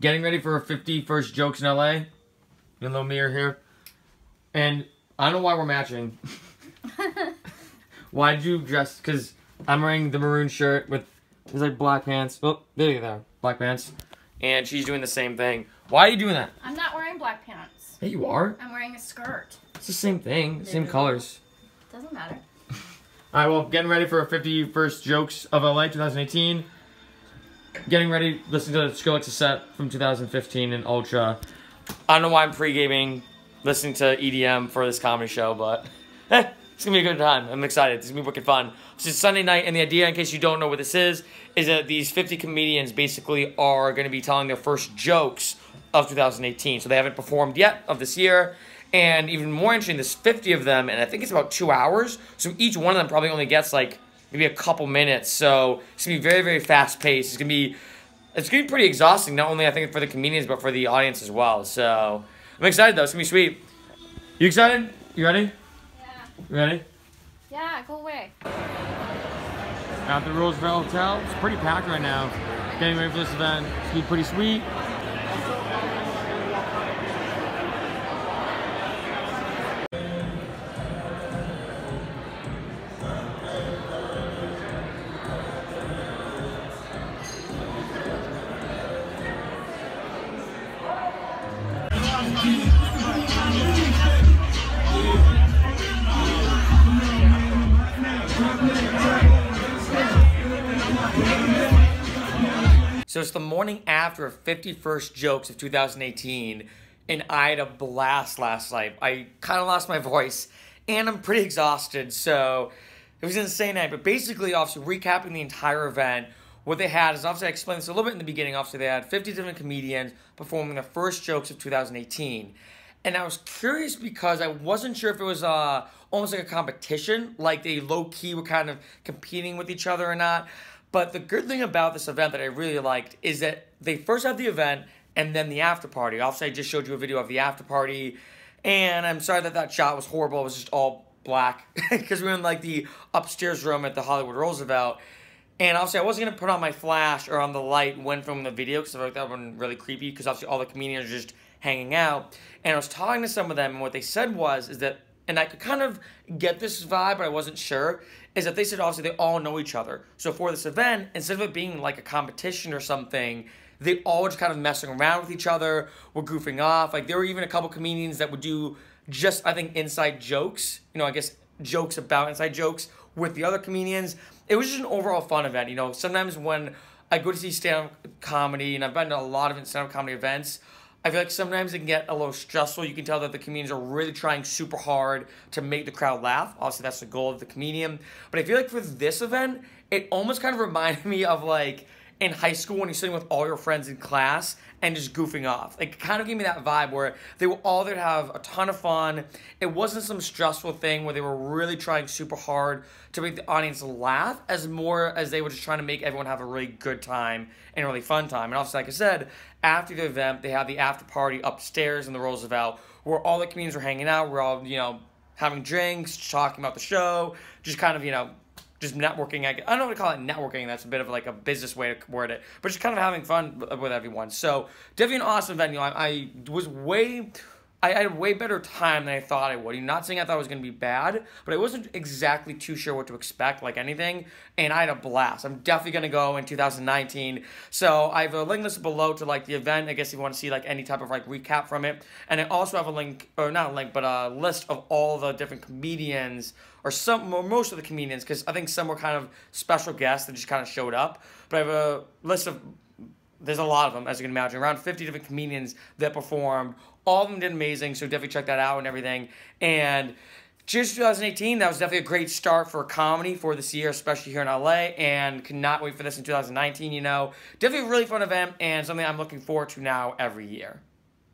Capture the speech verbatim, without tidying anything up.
getting ready for her fifty-first Jokes in L A. In a little mirror here. And I don't know why we're matching. Why did you dress? Because I'm wearing the maroon shirt with his like black pants. Oh, there you go. Black pants. And she's doing the same thing. Why are you doing that? I'm not wearing black pants. Hey, you are. I'm wearing a skirt. It's the same thing. Same colors. Doesn't matter. All right, well, getting ready for our fifty-first Jokes of L A twenty eighteen. Getting ready, listening to the Skrillex set from two thousand fifteen and Ultra. I don't know why I'm pre-gaming, listening to E D M for this comedy show, but eh, it's going to be a good time. I'm excited. It's going to be wicked fun. This is Sunday night, and the idea, in case you don't know what this is, is that these fifty comedians basically are going to be telling their first jokes of two thousand eighteen. So they haven't performed yet of this year. And even more interesting, there's fifty of them, and I think it's about two hours. So each one of them probably only gets like maybe a couple minutes. So it's gonna be very, very fast paced. It's gonna be, it's gonna be pretty exhausting. Not only I think for the comedians, but for the audience as well. So I'm excited though. It's gonna be sweet. You excited? You ready? Yeah. You ready? Yeah. Go away. At the Roosevelt Hotel, it's pretty packed right now. Getting ready for this event. It's gonna be pretty sweet. So it's the morning after of fifty-first Jokes of two thousand eighteen, and I had a blast last night. I kind of lost my voice, and I'm pretty exhausted, so it was an insane night. But basically, obviously, recapping the entire event, what they had is, obviously, I explained this a little bit in the beginning. Obviously, they had fifty different comedians performing the first jokes of two thousand eighteen. And I was curious because I wasn't sure if it was uh, almost like a competition, like they low-key were kind of competing with each other or not. But the good thing about this event that I really liked is that they first had the event and then the after party. Obviously, I just showed you a video of the after party, and I'm sorry that that shot was horrible. It was just all black because we were in like the upstairs room at the Hollywood Roosevelt. And obviously, I wasn't going to put on my flash or on the light when filming the video because I thought that would have been really creepy because obviously all the comedians are just hanging out. And I was talking to some of them, and what they said was, is that, and I could kind of get this vibe, but I wasn't sure, is that they said obviously they all know each other. So for this event, instead of it being like a competition or something, they all were just kind of messing around with each other, were goofing off. Like, there were even a couple comedians that would do just, I think, inside jokes. You know, I guess jokes about inside jokes with the other comedians. It was just an overall fun event. You know, sometimes when I go to see stand-up comedy, and I've been to a lot of stand-up comedy events, I feel like sometimes it can get a little stressful. You can tell that the comedians are really trying super hard to make the crowd laugh. Obviously, that's the goal of the comedian. But I feel like for this event, it almost kind of reminded me of like in high school when you're sitting with all your friends in class and just goofing off. Like, it kind of gave me that vibe where they were all there to have a ton of fun. It wasn't some stressful thing where they were really trying super hard to make the audience laugh, as more as they were just trying to make everyone have a really good time and a really fun time. And obviously, like I said, after the event, they had the after party upstairs in the Roosevelt where all the comedians were hanging out. We're all, you know, having drinks, talking about the show, just kind of, you know, just networking. I don't know what to call it, networking. That's a bit of like a business way to word it. But just kind of having fun with everyone. So definitely an awesome venue. I, I was way, I, I had a way better time than I thought I would. I'm not saying I thought it was going to be bad, but I wasn't exactly too sure what to expect, like anything. And I had a blast. I'm definitely going to go in two thousand nineteen. So I have a link listed below to like the event, I guess, if you want to see like any type of like recap from it. And I also have a link, or not a link, but a list of all the different comedians, or some, or most of the comedians, because I think some were kind of special guests that just kind of showed up. But I have a list of, there's a lot of them, as you can imagine, around fifty different comedians that performed. All of them did amazing, so definitely check that out and everything. And cheers to two thousand eighteen. That was definitely a great start for comedy for this year, especially here in L A, and cannot wait for this in two thousand nineteen, you know. Definitely a really fun event and something I'm looking forward to now every year.